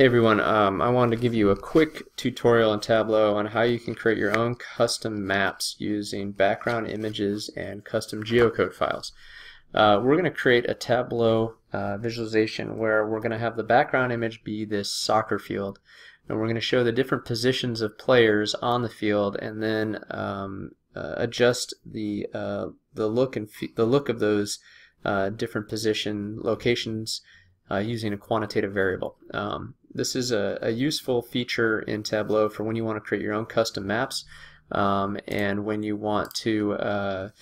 Hey everyone, I wanted to give you a quick tutorial on Tableau on how you can create your own custom maps using background images and custom geocode files. We're going to create a Tableau visualization where we're going to have the background image be this soccer field, and we're going to show the different positions of players on the field, and then adjust the look of those different position locations using a quantitative variable. This is a useful feature in Tableau for when you want to create your own custom maps and when you want to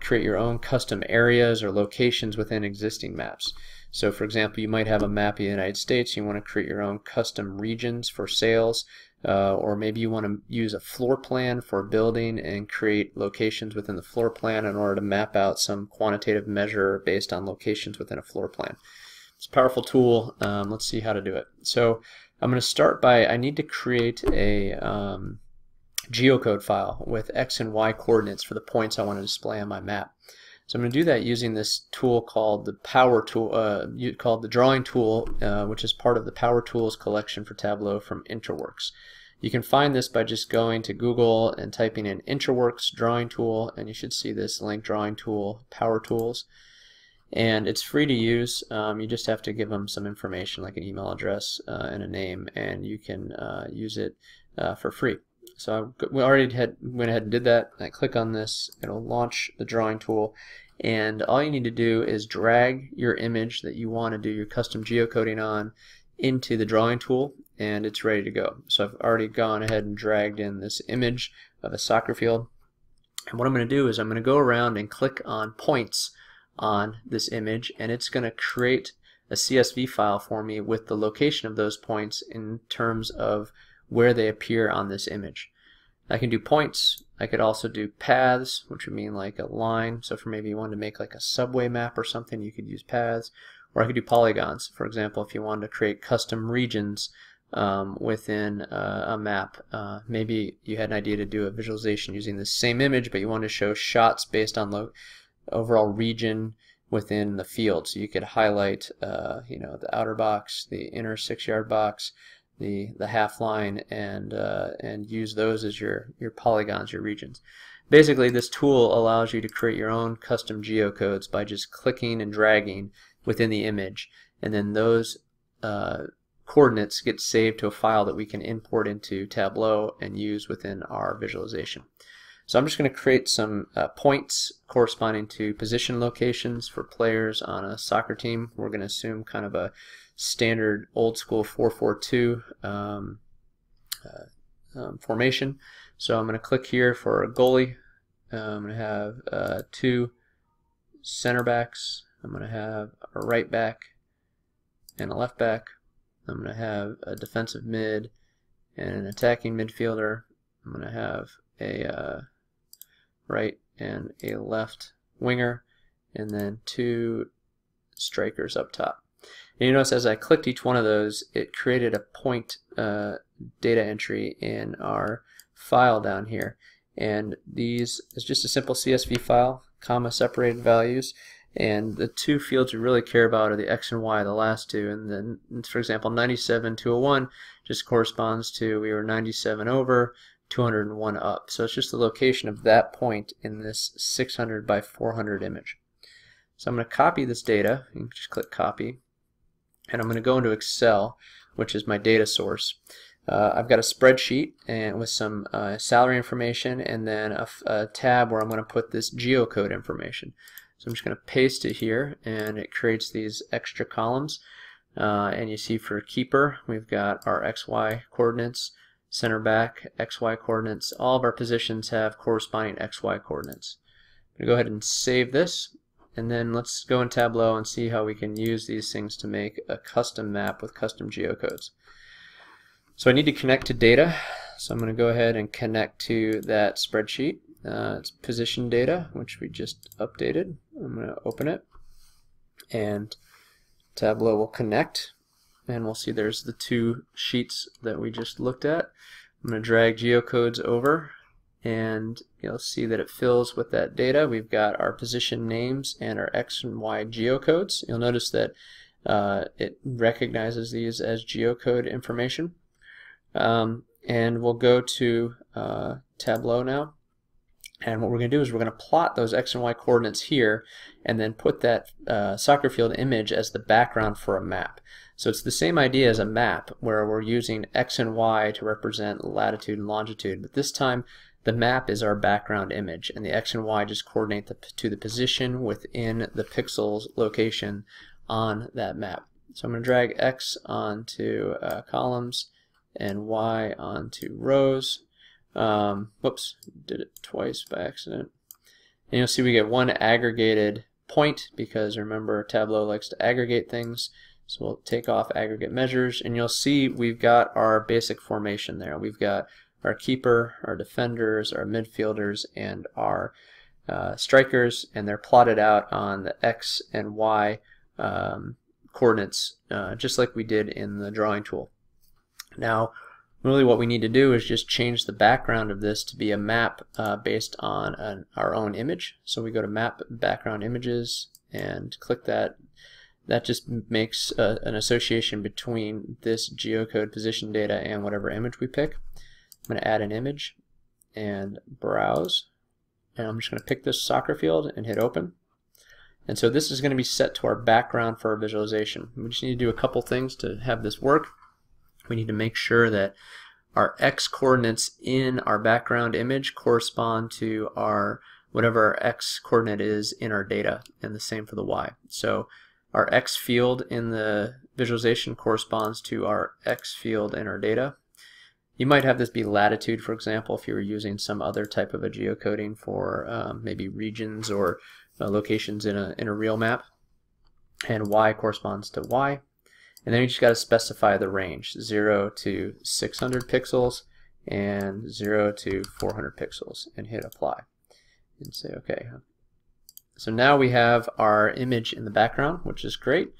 create your own custom areas or locations within existing maps. So for example, you might have a map of the United States, you want to create your own custom regions for sales, or maybe you want to use a floor plan for a building and create locations within the floor plan in order to map out some quantitative measure based on locations within a floor plan. It's a powerful tool. Let's see how to do it. So I'm going to start by, I need to create a geocode file with X and Y coordinates for the points I want to display on my map. So I'm going to do that using this tool called the Power Tool, called the Drawing Tool, which is part of the Power Tools collection for Tableau from Interworks. You can find this by just going to Google and typing in Interworks Drawing Tool, and you should see this link, Drawing Tool, Power Tools. And it's free to use. You just have to give them some information like an email address and a name, and you can use it for free. So we already went ahead and did that. I click on this, it'll launch the drawing tool, and all you need to do is drag your image that you want to do your custom geocoding on into the drawing tool, and it's ready to go. So I've already gone ahead and dragged in this image of a soccer field, and what I'm going to do is I'm going to go around and click on points on this image, and it's going to create a CSV file for me with the location of those points in terms of where they appear on this image. I can do points. I could also do paths, which would mean like a line. So for maybe you wanted to make like a subway map or something, you could use paths. Or I could do polygons. For example, if you wanted to create custom regions within a map, maybe you had an idea to do a visualization using the same image, but you wanted to show shots based on overall region within the field. So you could highlight you know, the outer box, the inner 6-yard box, the half line, and use those as your polygons, your regions. Basically, this tool allows you to create your own custom geocodes by just clicking and dragging within the image, and then those coordinates get saved to a file that we can import into Tableau and use within our visualization. So I'm just going to create some points corresponding to position locations for players on a soccer team. We're going to assume kind of a standard old school 4-4-2 formation. So I'm going to click here for a goalie. I'm going to have two center backs. I'm going to have a right back and a left back. I'm going to have a defensive mid and an attacking midfielder. I'm going to have a right and a left winger, and then two strikers up top. And you notice as I clicked each one of those, it created a point data entry in our file down here. And these is just a simple CSV file, comma separated values, and the two fields we really care about are the X and Y, the last two. And then, for example, 97,201 just corresponds to, we were 97 over, 201 up. So it's just the location of that point in this 600 by 400 image. So I'm going to copy this data, and just click copy, and I'm going to go into Excel, which is my data source. I've got a spreadsheet and with some salary information, and then a tab where I'm going to put this geocode information. So I'm just going to paste it here, and it creates these extra columns. And you see for keeper, we've got our XY coordinates, center back, XY coordinates. All of our positions have corresponding XY coordinates. I'm going to go ahead and save this, and then let's go in Tableau and see how we can use these things to make a custom map with custom geocodes. So I need to connect to data, so I'm going to go ahead and connect to that spreadsheet. It's position data, which we just updated. I'm going to open it, and Tableau will connect. And we'll see there's the two sheets that we just looked at. I'm going to drag geocodes over, and you'll see that it fills with that data. We've got our position names and our X and Y geocodes. You'll notice that It recognizes these as geocode information. And we'll go to Tableau now. And what we're going to do is we're going to plot those X and Y coordinates here and then put that soccer field image as the background for a map. So it's the same idea as a map where we're using X and Y to represent latitude and longitude, but this time the map is our background image and the X and Y just coordinate to the position within the pixels location on that map. So I'm going to drag X onto columns and Y onto rows. Whoops, did it twice by accident. And you'll see we get one aggregated point because remember Tableau likes to aggregate things. So we'll take off aggregate measures and you'll see we've got our basic formation there. We've got our keeper, our defenders, our midfielders, and our strikers, and they're plotted out on the X and Y coordinates just like we did in the drawing tool. Now really what we need to do is just change the background of this to be a map based on our own image. So we go to map background images and click that. That just makes an association between this geocode position data and whatever image we pick. I'm going to add an image and browse, and I'm just going to pick this soccer field and hit open. And so this is going to be set to our background for our visualization. We just need to do a couple things to have this work. We need to make sure that our X coordinates in our background image correspond to our whatever our X coordinate is in our data, and the same for the Y. So our X field in the visualization corresponds to our X field in our data. You might have this be latitude, for example, if you were using some other type of a geocoding for maybe regions or locations in a real map, and Y corresponds to Y. And then you just got to specify the range, 0 to 600 pixels and 0 to 400 pixels, and hit apply and say okay. So now we have our image in the background, which is great.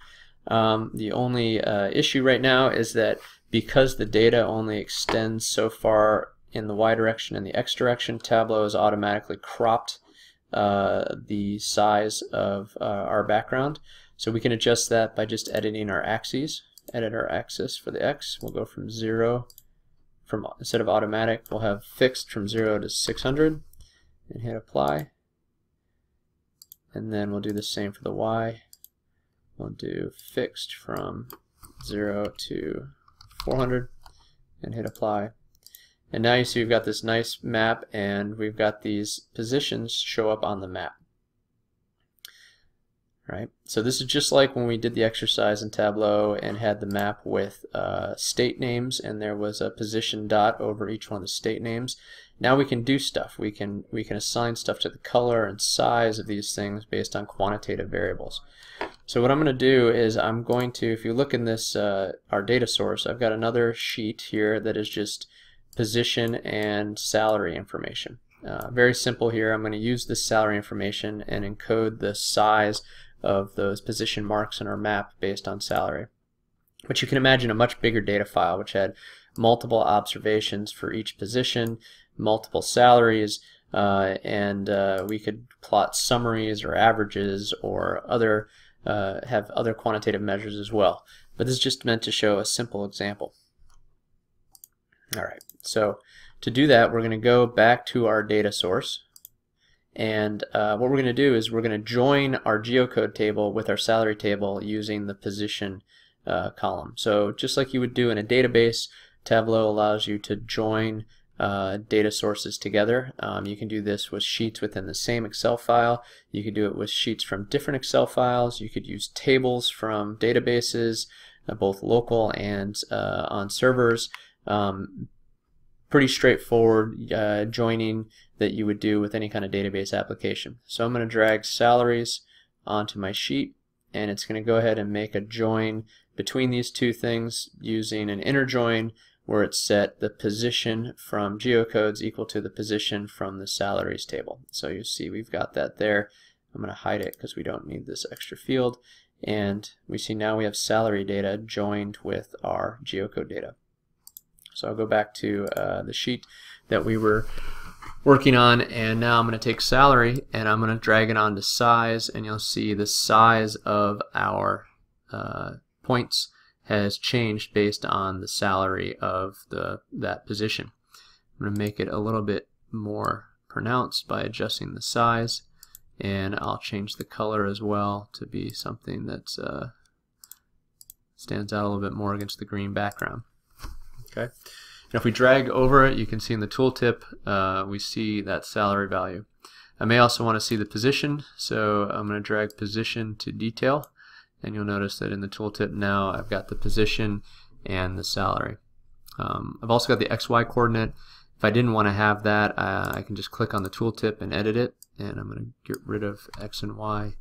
The only issue right now is that because the data only extends so far in the Y direction and the X direction, Tableau has automatically cropped the size of our background. So we can adjust that by just editing our axes. Edit our axis for the X. We'll go from instead of automatic, we'll have fixed from 0 to 600 and hit apply. And then we'll do the same for the Y. We'll do fixed from 0 to 400 and hit apply. And now you see we've got this nice map and we've got these positions show up on the map. Right. So this is just like when we did the exercise in Tableau and had the map with state names, and there was a position dot over each one of the state names. Now we can do stuff. We can assign stuff to the color and size of these things based on quantitative variables. So what I'm going to do is I'm going to, if you look in this our data source, I've got another sheet here that is just position and salary information. Very simple here. I'm going to use this salary information and encode the size of those position marks in our map based on salary. But you can imagine a much bigger data file which had multiple observations for each position, multiple salaries, and we could plot summaries or averages or other have other quantitative measures as well. But this is just meant to show a simple example. Alright, so to do that we're going to go back to our data source. And what we're going to do is we're going to join our geocode table with our salary table using the position column. So just like you would do in a database, Tableau allows you to join data sources together. You can do this with sheets within the same Excel file. You can do it with sheets from different Excel files. You could use tables from databases, both local and on servers. Pretty straightforward joining that you would do with any kind of database application. So I'm going to drag salaries onto my sheet, and it's going to go ahead and make a join between these two things using an inner join where it set the position from geocodes equal to the position from the salaries table. So you see we've got that there. I'm going to hide it because we don't need this extra field, and we see now we have salary data joined with our geocode data. So I'll go back to the sheet that we were working on, and now I'm going to take salary and I'm going to drag it onto size, and you'll see the size of our points has changed based on the salary of that position. I'm going to make it a little bit more pronounced by adjusting the size, and I'll change the color as well to be something that stands out a little bit more against the green background. Okay. And if we drag over it, you can see in the tooltip we see that salary value. I may also want to see the position, so I'm going to drag position to detail, and you'll notice that in the tooltip now I've got the position and the salary. I've also got the XY coordinate. If I didn't want to have that, I can just click on the tooltip and edit it, and I'm going to get rid of X and Y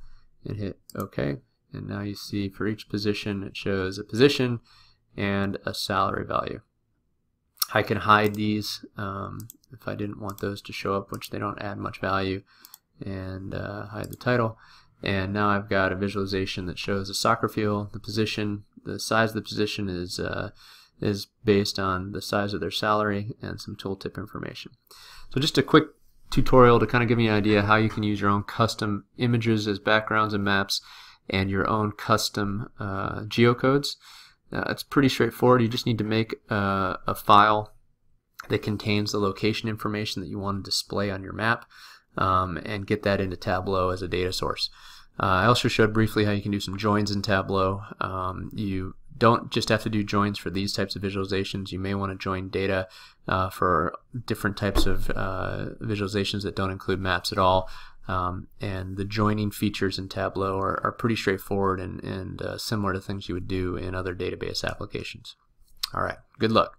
and hit OK. And now you see for each position it shows a position and a salary value. I can hide these if I didn't want those to show up, which they don't add much value, and hide the title. And now I've got a visualization that shows a soccer field, the position, the size of the position is based on the size of their salary, and some tooltip information. So just a quick tutorial to kind of give you an idea how you can use your own custom images as backgrounds and maps, and your own custom geocodes. It's pretty straightforward. You just need to make a file that contains the location information that you want to display on your map, and get that into Tableau as a data source. I also showed briefly how you can do some joins in Tableau. You don't just have to do joins for these types of visualizations. You may want to join data for different types of visualizations that don't include maps at all. And the joining features in Tableau are pretty straightforward and similar to things you would do in other database applications. All right, good luck.